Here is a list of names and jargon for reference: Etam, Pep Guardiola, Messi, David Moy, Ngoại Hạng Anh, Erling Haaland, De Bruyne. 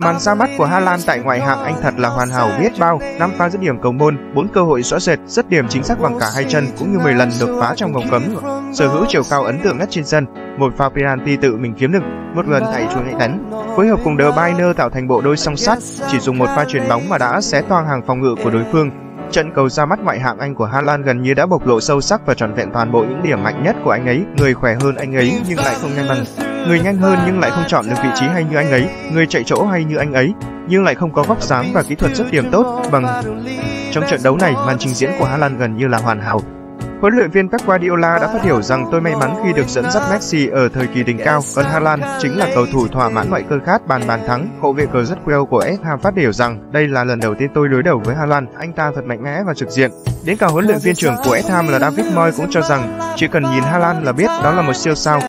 Màn ra mắt của Haaland tại ngoại hạng Anh thật là hoàn hảo biết bao, 5 pha dứt điểm cầu môn, 4 cơ hội rõ rệt, dứt điểm chính xác bằng cả hai chân cũng như 10 lần đột phá trong vòng cấm, sở hữu chiều cao ấn tượng nhất trên sân, 1 pha penalty tự mình kiếm được, 1 lần tại chuỗi ngay tấn. Phối hợp cùng De Bruyne tạo thành bộ đôi song sắt, chỉ dùng 1 pha chuyền bóng mà đã xé toang hàng phòng ngự của đối phương. Trận cầu ra mắt ngoại hạng Anh của Haaland gần như đã bộc lộ sâu sắc và trọn vẹn toàn bộ những điểm mạnh nhất của anh ấy, người khỏe hơn anh ấy nhưng lại không nhanh bằng, người nhanh hơn nhưng lại không chọn được vị trí hay như anh ấy, người chạy chỗ hay như anh ấy, nhưng lại không có vóc dáng và kỹ thuật dứt điểm tốt bằng. Trong trận đấu này, màn trình diễn của Haaland gần như là hoàn hảo. Huấn luyện viên Pep Guardiola đã phát biểu rằng tôi may mắn khi được dẫn dắt Messi ở thời kỳ đỉnh cao, còn Haaland chính là cầu thủ thỏa mãn mọi cơn khát bàn thắng. Hậu vệ cờ rất queo của Etam phát biểu rằng đây là lần đầu tiên tôi đối đầu với Haaland, anh ta thật mạnh mẽ và trực diện. Đến cả huấn luyện viên trưởng của Etam là David Moy cũng cho rằng chỉ cần nhìn Haaland là biết đó là một siêu sao.